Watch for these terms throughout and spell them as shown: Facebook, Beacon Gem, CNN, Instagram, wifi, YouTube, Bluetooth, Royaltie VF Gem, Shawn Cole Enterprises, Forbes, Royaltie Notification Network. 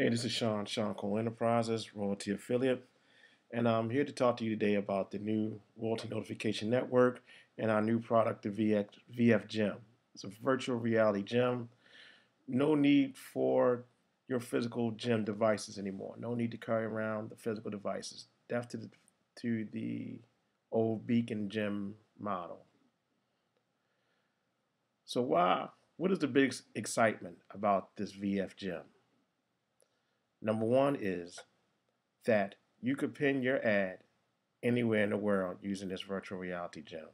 Hey, this is Shawn Cole Enterprises, Royaltie affiliate, and I'm here to talk to you today about the new Royaltie Notification Network and our new product, the VF Gem. It's a virtual reality gem. No need for your physical gem devices anymore. No need to carry around the physical devices. That's to the old Beacon Gem model. So what is the biggest excitement about this VF Gem? Number one is that you could pin your ad anywhere in the world using this virtual reality gem.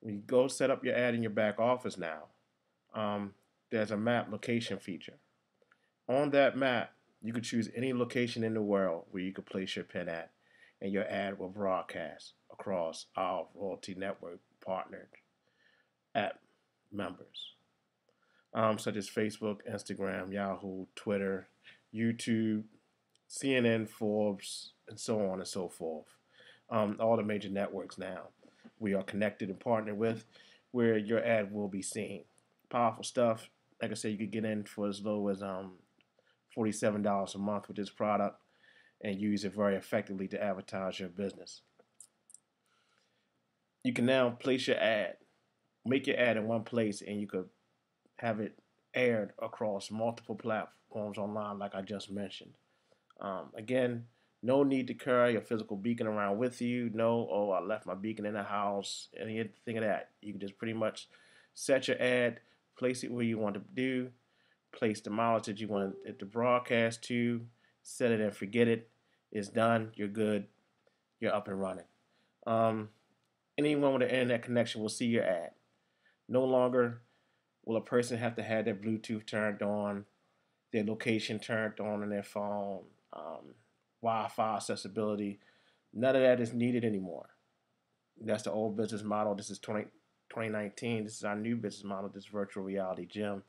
When you go set up your ad in your back office now, there's a map location feature. On that map, you could choose any location in the world where you could place your pin ad, and your ad will broadcast across our Royaltie Network partnered app members, such as Facebook, Instagram, Yahoo, Twitter, YouTube, CNN, Forbes, and so on and so forth. All the major networks now we are connected and partnered with, where your ad will be seen. Powerful stuff. Like I said, you could get in for as low as $47 a month with this product and use it very effectively to advertise your business. You can now place your ad, make your ad in one place, and you could have it aired across multiple platforms online, like I just mentioned. Again, no need to carry a physical beacon around with you. No, oh, I left my beacon in the house, anything of that. You can just pretty much set your ad, place it where you want to do, place the mileage that you want it to broadcast to, set it and forget it. It's done. You're good. You're up and running. Anyone with an internet connection will see your ad. No longer will a person have to have their Bluetooth turned on, their location turned on their phone, Wi-Fi accessibility. None of that is needed anymore. That's the old business model. This is 2019. This is our new business model, this virtual reality gem.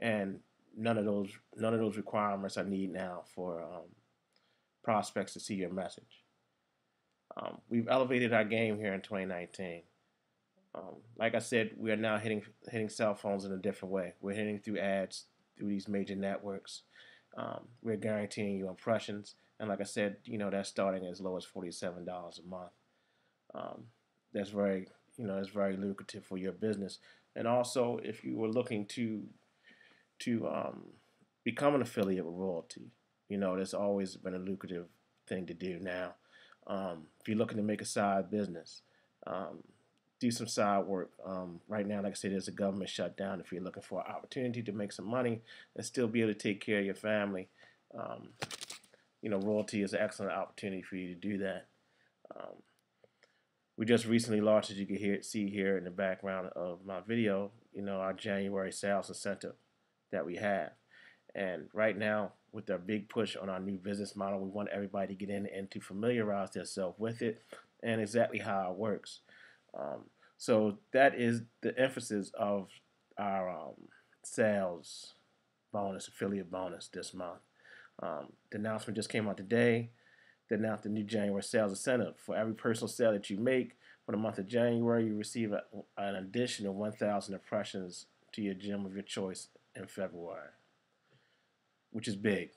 And none of those requirements are needed now for prospects to see your message. We've elevated our game here in 2019. Like I said, we are now hitting cell phones in a different way. We're hitting through ads, through these major networks. We're guaranteeing you impressions. And like I said, you know, that's starting as low as $47 a month. That's very, you know, it's very lucrative for your business. And also, if you were looking to become an affiliate with Royaltie, you know, that's always been a lucrative thing to do now. If you're looking to make a side business, do some side work. Right now, like I said, there's a government shutdown. If you're looking for an opportunity to make some money and still be able to take care of your family, you know, Royaltie is an excellent opportunity for you to do that. We just recently launched, as you can see here in the background of my video, you know, our January sales incentive that we have. And right now, with our big push on our new business model, we want everybody to get in and to familiarize themselves with it and exactly how it works. So that is the emphasis of our sales bonus, affiliate bonus this month. The announcement just came out today. They announced the new January sales incentive. For every personal sale that you make for the month of January, you receive an additional 1,000 impressions to your gem of your choice in February, which is big.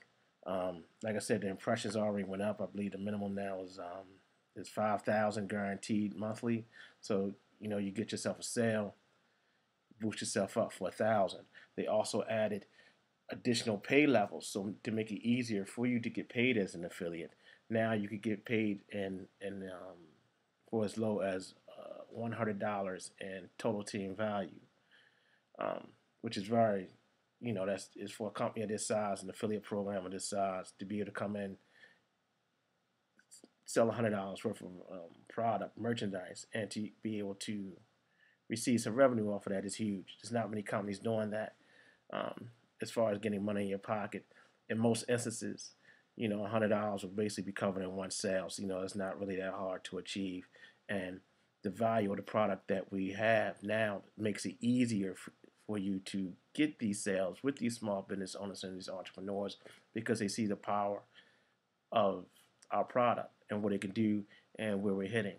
Like I said, the impressions already went up. I believe the minimum now is 5,000 guaranteed monthly. So, you know, you get yourself a sale, boost yourself up for 1,000. They also added additional pay levels, so to make it easier for you to get paid as an affiliate. Now you could get paid in for as low as $100 in total team value, which is very, you know, it's for a company of this size, an affiliate program of this size, to be able to come in, sell $100 worth of product, merchandise, and to be able to receive some revenue off of that is huge. There's not many companies doing that as far as getting money in your pocket. In most instances, you know, $100 will basically be covered in one sale. So, you know, it's not really that hard to achieve. And the value of the product that we have now makes it easier for you to get these sales with these small business owners and these entrepreneurs, because they see the power of our product and what it can do and where we're hitting.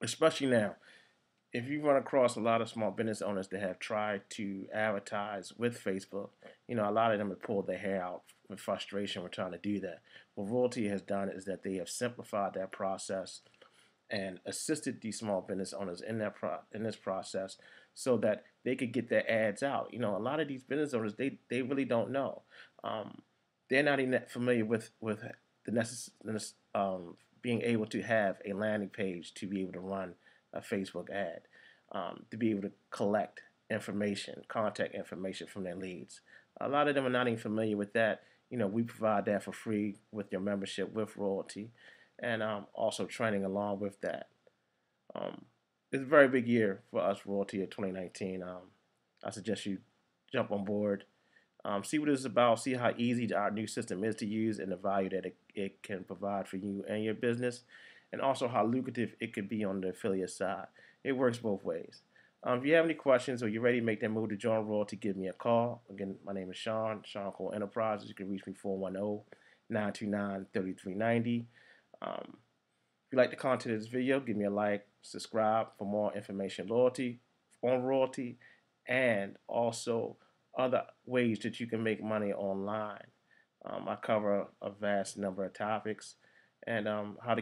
Especially now, if you run across a lot of small business owners that have tried to advertise with Facebook, you know, a lot of them have pulled their hair out with frustration when trying to do that. What Royaltie has done is that they have simplified that process and assisted these small business owners in that in this process so that they could get their ads out. You know, a lot of these business owners, they really don't know. They're not even that familiar with the being able to have a landing page to be able to run a Facebook ad, to be able to collect information, contact information from their leads. A lot of them are not even familiar with that. You know, we provide that for free with your membership with Royaltie, and also training along with that. It's a very big year for us, Royaltie, in 2019. I suggest you jump on board, see what it's about, see how easy our new system is to use and the value that it can provide for you and your business, and also how lucrative it could be on the affiliate side. It works both ways. If you have any questions or you're ready to make that move to join Royaltie, give me a call. Again, my name is Shawn, Shawn Cole Enterprises. You can reach me 410-929-3390. If you like the content of this video, give me a like, subscribe for more information on Royaltie, and also other ways that you can make money online. I cover a vast number of topics, and how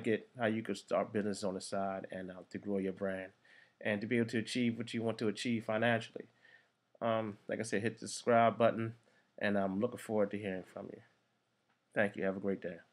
you can start business on the side and to grow your brand and to be able to achieve what you want to achieve financially. Like I said, hit the subscribe button, and I'm looking forward to hearing from you. Thank you. Have a great day.